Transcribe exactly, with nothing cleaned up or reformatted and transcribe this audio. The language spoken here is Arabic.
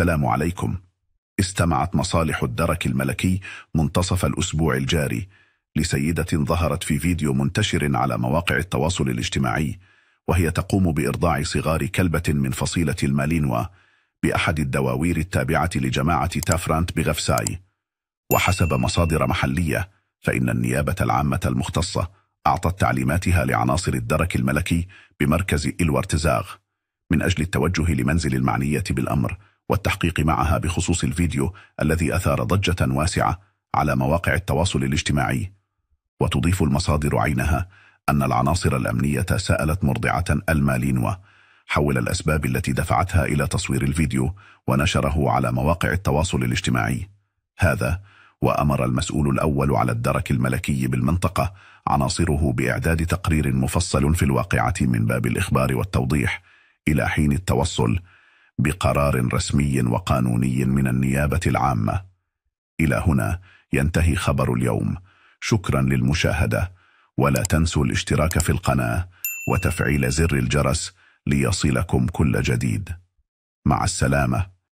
السلام عليكم. استمعت مصالح الدرك الملكي منتصف الأسبوع الجاري لسيدة ظهرت في فيديو منتشر على مواقع التواصل الاجتماعي وهي تقوم بإرضاع صغار كلبة من فصيلة المالينوا بأحد الدواوير التابعة لجماعة تافرانت بغفساي. وحسب مصادر محلية فإن النيابة العامة المختصة أعطت تعليماتها لعناصر الدرك الملكي بمركز الوارتزاغ من أجل التوجه لمنزل المعنية بالأمر والتحقيق معها بخصوص الفيديو الذي أثار ضجة واسعة على مواقع التواصل الاجتماعي. وتضيف المصادر عينها أن العناصر الأمنية سألت مرضعة المالينوا حول الأسباب التي دفعتها إلى تصوير الفيديو ونشره على مواقع التواصل الاجتماعي هذا، وأمر المسؤول الأول على الدرك الملكي بالمنطقة عناصره بإعداد تقرير مفصل في الواقعة من باب الإخبار والتوضيح إلى حين التوصل بقرار رسمي وقانوني من النيابة العامة. إلى هنا ينتهي خبر اليوم. شكرا للمشاهدة، ولا تنسوا الاشتراك في القناة وتفعيل زر الجرس ليصلكم كل جديد. مع السلامة.